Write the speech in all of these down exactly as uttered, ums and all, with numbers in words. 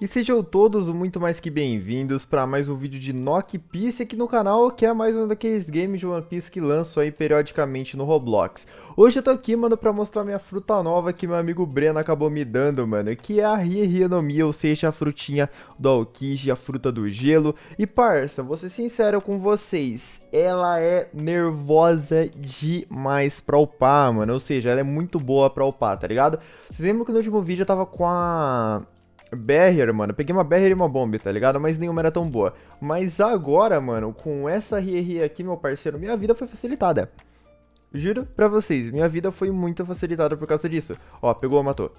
E sejam todos muito mais que bem-vindos para mais um vídeo de Knock Piece aqui no canal, que é mais um daqueles games de One Piece que lanço aí periodicamente no Roblox. Hoje eu tô aqui, mano, pra mostrar minha fruta nova que meu amigo Breno acabou me dando, mano, que é a Hiei no Mi, ou seja, a frutinha do Alquiji, a fruta do gelo. E parça, vou ser sincero com vocês, ela é nervosa demais pra upar, mano, ou seja, ela é muito boa pra upar, tá ligado? Vocês lembram que no último vídeo eu tava com a... Barrier, mano, eu peguei uma Barrier e uma bomba, tá ligado? Mas nenhuma era tão boa. Mas agora, mano, com essa Hiei aqui, meu parceiro, minha vida foi facilitada. Juro pra vocês, minha vida foi muito facilitada por causa disso. Ó, pegou, matou.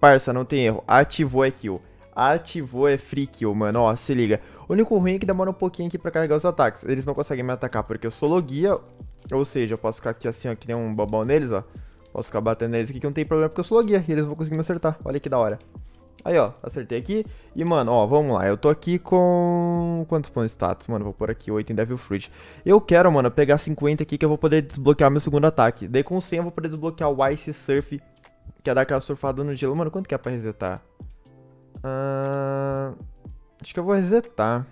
Parça, não tem erro. Ativou é kill. Ativou é free kill, mano. Ó, se liga. O único ruim é que demora um pouquinho aqui pra carregar os ataques. Eles não conseguem me atacar porque eu sou logia. Ou seja, eu posso ficar aqui assim, ó, que nem um bobão neles, ó. Posso ficar batendo neles aqui que não tem problema porque eu sou logia e eles vão conseguir me acertar. Olha que da hora. Aí, ó, acertei aqui. E, mano, ó, vamos lá. Eu tô aqui com... Quantos pontos de status? Mano, vou pôr aqui oito em Devil Fruit. Eu quero, mano, pegar cinquenta aqui que eu vou poder desbloquear meu segundo ataque. Daí com cem eu vou poder desbloquear o Ice Surf, que é dar aquela surfada no gelo. Mano, quanto que é pra resetar? Ah, acho que eu vou resetar.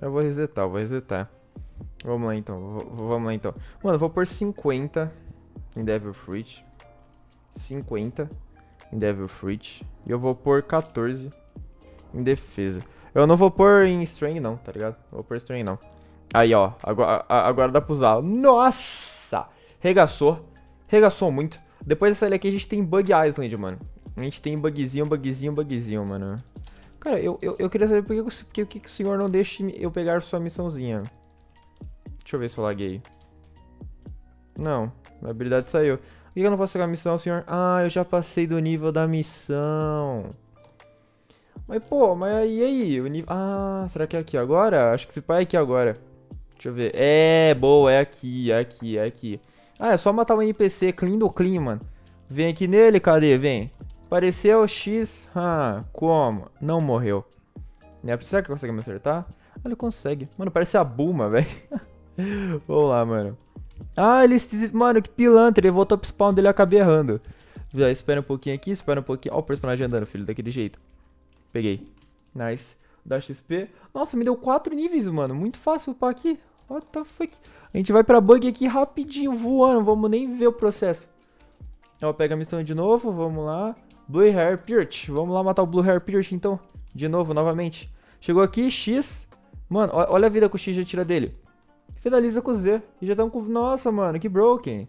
Eu vou resetar, eu vou resetar. Vamos lá, então. V vamos lá, então. Mano, eu vou pôr cinquenta em Devil Fruit. cinquenta em Devil Fruit. E eu vou pôr quatorze em defesa. Eu não vou pôr em Strength não, tá ligado? Não vou pôr Strength não. Aí, ó. Agora, agora dá pra usar. Nossa! Regaçou. Regaçou muito. Depois dessa ilha aqui a gente tem Bug Island, mano. A gente tem bugzinho, bugzinho, bugzinho, mano. Cara, eu, eu, eu queria saber por que, por que, que o senhor não deixa eu pegar sua missãozinha. Deixa eu ver se eu laguei. Não. A habilidade saiu. Por que eu não posso pegar a missão, senhor? Ah, eu já passei do nível da missão. Mas, pô, mas e aí? O nível... Ah, será que é aqui agora? Acho que esse pai é aqui agora. Deixa eu ver. É, boa, é aqui, é aqui, é aqui. Ah, é só matar um N P C, clean do clean, mano. Vem aqui nele, cadê? Vem. Apareceu, X. Ah, como? Não morreu. Será que consegue me acertar? Ah, ele consegue. Mano, parece a Bulma, velho. Vamos lá, mano. Ah, ele... Mano, que pilantra. Ele voltou pro spawn dele e eu acabei errando. Já, espera um pouquinho aqui, espera um pouquinho. Ó o personagem andando, filho, daquele jeito. Peguei. Nice. Dá X P. Nossa, me deu quatro níveis, mano. Muito fácil upar aqui. What the fuck? A gente vai pra bug aqui rapidinho, voando. Vamos nem ver o processo. Ó, pega a missão de novo. Vamos lá. Blue Hair Pirate. Vamos lá matar o Blue Hair Pirate, então. De novo, novamente. Chegou aqui, X. Mano, olha a vida que o X já tira dele. Finaliza com Z. E já estamos com... Nossa, mano, que broken.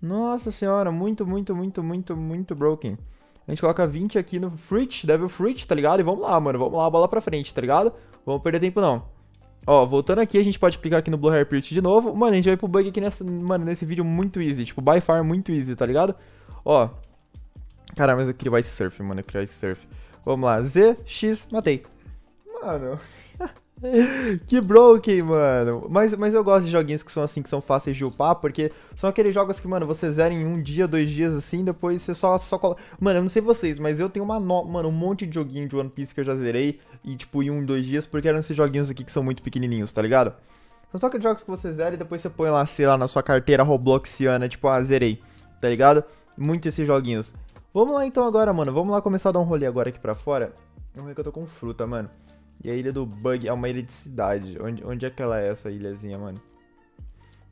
Nossa senhora, muito, muito, muito, muito, muito broken. A gente coloca vinte aqui no Fruit, Devil Fruit, tá ligado? E vamos lá, mano, vamos lá, bola pra frente, tá ligado? Vamos perder tempo não. Ó, voltando aqui, a gente pode clicar aqui no Blue Hair Pirate de novo. Mano, a gente vai pro bug aqui nessa, mano, nesse vídeo muito easy. Tipo, by far muito easy, tá ligado? Ó. Caramba, mas eu queria o Ice Surf, mano, eu queria o Ice Surf. Vamos lá, Z, X, matei. Mano... Que broken, mano. Mas, mas eu gosto de joguinhos que são assim, que são fáceis de upar, porque são aqueles jogos que, mano, você zera em um dia, dois dias, assim, depois você só, só coloca... Mano, eu não sei vocês, mas eu tenho uma no... mano, um monte de joguinho de One Piece que eu já zerei, e tipo, em um, dois dias, porque eram esses joguinhos aqui que são muito pequenininhos, tá ligado? São só aqueles jogos que você zera e depois você põe lá, sei lá, na sua carteira robloxiana, tipo, ah, zerei, tá ligado? Muito esses joguinhos. Vamos lá então agora, mano, vamos lá começar a dar um rolê agora aqui pra fora. Vamos ver que eu tô com fruta, mano. E a ilha do Bug é uma ilha de cidade. Onde, onde é que ela é, essa ilhazinha, mano?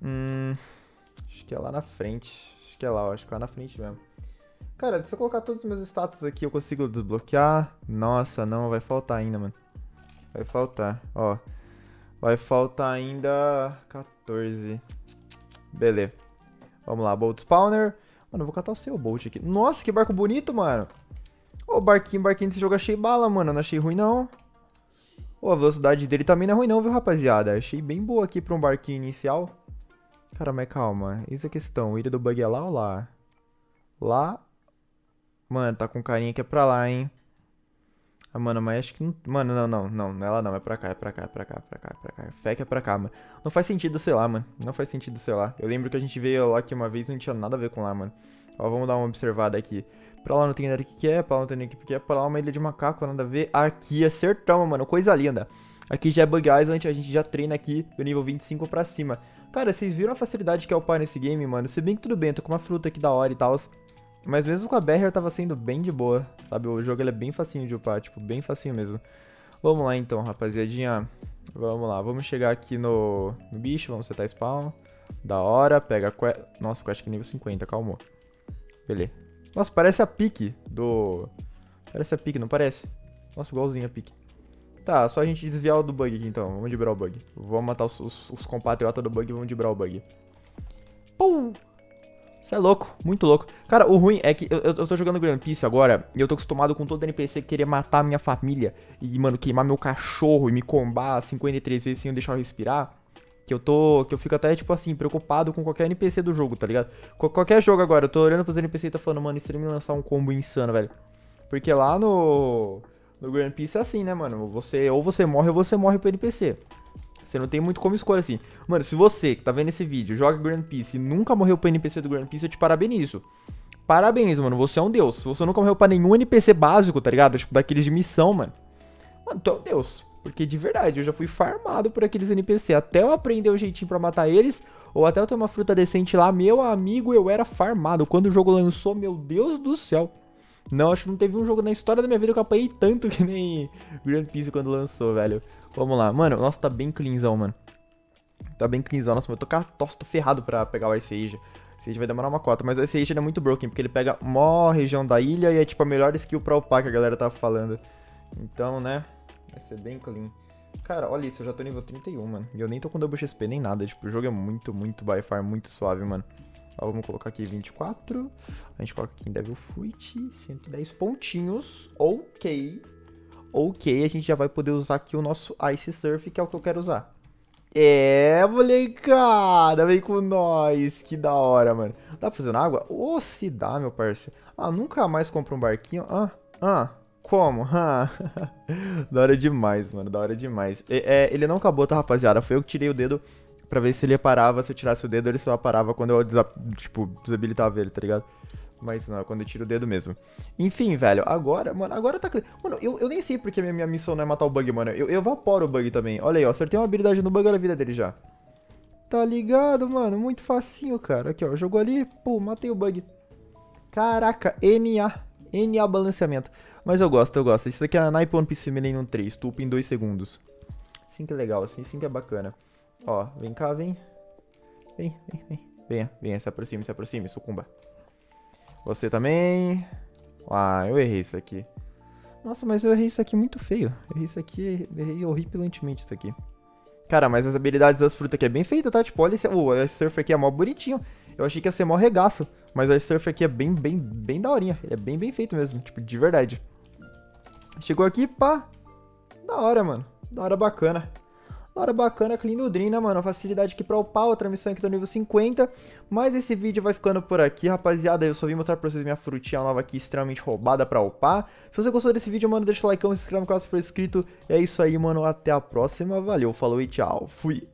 Hum... Acho que é lá na frente. Acho que é lá, ó. Acho que é lá na frente mesmo. Cara, se eu colocar todos os meus status aqui, eu consigo desbloquear? Nossa, não. Vai faltar ainda, mano. Vai faltar. Ó. Vai faltar ainda... quatorze. Beleza. Vamos lá. Bolt Spawner. Mano, eu vou catar o seu Bolt aqui. Nossa, que barco bonito, mano. Ô, barquinho, barquinho desse jogo achei bala, mano. Eu não achei ruim, não. Pô, oh, a velocidade dele também não é ruim não, viu, rapaziada? Achei bem boa aqui pra um barquinho inicial. Cara, mas calma. Isso é questão. Ilha do Bug é lá ou lá? Lá. Mano, tá com carinha que é pra lá, hein? Ah, mano, mas acho que não... Mano, não, não, não. Não é lá não. É pra cá, é pra cá, é pra cá, é pra cá, é pra cá. Fé que é pra cá, mano. Não faz sentido, sei lá, mano. Não faz sentido, sei lá. Eu lembro que a gente veio lá aqui uma vez e não tinha nada a ver com lá, mano. Ó, vamos dar uma observada aqui. Pra lá não tem nada que que é, pra lá não tem nada que que é, pra lá uma ilha de macaco, nada a ver. Aqui é sertão, mano, coisa linda. Aqui já é Bug Island, a gente já treina aqui do nível vinte e cinco pra cima. Cara, vocês viram a facilidade que é upar nesse game, mano? Se bem que tudo bem, tô com uma fruta aqui da hora e tal. Mas mesmo com a Barrier tava sendo bem de boa, sabe? O jogo ele é bem facinho de upar, tipo, bem facinho mesmo. Vamos lá então, rapaziadinha. Vamos lá, vamos chegar aqui no, no bicho, vamos setar spawn. Da hora, pega a quest... Nossa, quest que nível cinquenta, calmou. Beleza. Nossa, parece a pique do... Parece a pique, não parece? Nossa, igualzinho a pique. Tá, só a gente desviar o do bug aqui então, vamos debrar o bug. Vamos matar os, os, os compatriotas do bug e vamos debrar o bug. Pum! Isso é louco, muito louco. Cara, o ruim é que eu, eu tô jogando Grand Piece agora e eu tô acostumado com todo N P C querer matar a minha família e, mano, queimar meu cachorro e me combar cinquenta e três vezes sem eu deixar eu respirar. Que eu tô, que eu fico até, tipo assim, preocupado com qualquer N P C do jogo, tá ligado? Qu qualquer jogo agora, eu tô olhando pros N P C e tô falando, mano, e se ele me lançar um combo insano, velho? Porque lá no... No Grand Piece é assim, né, mano? Você, ou você morre ou você morre pro N P C. Você não tem muito como escolher, assim. Mano, se você que tá vendo esse vídeo joga Grand Piece e nunca morreu pro N P C do Grand Piece, eu te parabenizo. Parabéns, mano. Você é um deus. Se você nunca morreu pra nenhum N P C básico, tá ligado? Tipo, daqueles de missão, mano. Mano, tu é um deus. Porque, de verdade, eu já fui farmado por aqueles N P C. Até eu aprender o jeitinho pra matar eles, ou até eu ter uma fruta decente lá, meu amigo, eu era farmado. Quando o jogo lançou, meu Deus do céu. Não, acho que não teve um jogo na história da minha vida que eu apanhei tanto que nem Grand Piece quando lançou, velho. Vamos lá. Mano, nossa, tá bem cleanzão, mano. Tá bem cleanzão. Nossa, eu tô com a tosse, tô ferrado pra pegar o Ice Age. Ice Age vai demorar uma cota, mas o Ice Age é muito broken, porque ele pega mó região da ilha e é tipo a melhor skill pra upar que a galera tava falando. Então, né, vai ser bem clean. Cara, olha isso, eu já tô nível trinta e um, mano. E eu nem tô com double X P, nem nada. Tipo, o jogo é muito, muito by far, muito suave, mano. Ó, vamos colocar aqui vinte e quatro, a gente coloca aqui em Devil Fruit, cento e dez pontinhos, ok, ok, a gente já vai poder usar aqui o nosso Ice Surf, que é o que eu quero usar. É, molecada, vem com nós, que da hora, mano. Dá pra fazer na água? Ô, oh, se dá, meu parceiro. Ah, nunca mais compra um barquinho, ah, ah, como, ah, da hora demais, mano, da hora demais. É, é, ele não acabou, tá, rapaziada, foi eu que tirei o dedo. Pra ver se ele parava, se eu tirasse o dedo, ele só parava quando eu, tipo, desabilitava ele, tá ligado? Mas não, é quando eu tiro o dedo mesmo. Enfim, velho, agora, mano, agora tá... Mano, eu, eu nem sei porque a minha, minha missão não é matar o bug, mano. Eu, eu evaporo o bug também. Olha aí, ó, acertei uma habilidade no bug, olha a vida dele já. Tá ligado, mano? Muito facinho, cara. Aqui, ó, jogou ali, pô, matei o bug. Caraca, N A. N A balanceamento. Mas eu gosto, eu gosto. Isso daqui é a Naipe One Piece Millennium três, tupa em dois segundos. Assim que é legal, assim, assim que é bacana. Ó, vem cá, vem. Vem, vem, vem. Venha, venha, se aproxime, se aproxime, sucumba. Você também. Ah, eu errei isso aqui. Nossa, mas eu errei isso aqui muito feio. Errei isso aqui, errei horripilantemente isso aqui. Cara, mas as habilidades das frutas aqui é bem feita, tá? Tipo, olha esse... Oh, esse surf aqui é mó bonitinho. Eu achei que ia ser mó regaço. Mas esse surf aqui é bem, bem, bem daorinha. Ele é bem, bem feito mesmo, tipo, de verdade. Chegou aqui, pá. Da hora, mano. Da hora bacana. Hora bacana, clean do Dream, né, mano? Facilidade aqui pra upar, outra missão aqui do nível cinquenta. Mas esse vídeo vai ficando por aqui, rapaziada. Eu só vim mostrar pra vocês minha frutinha nova aqui, extremamente roubada pra upar. Se você gostou desse vídeo, mano, deixa o like, se inscreve no canal se for inscrito. É isso aí, mano. Até a próxima. Valeu, falou e tchau. Fui.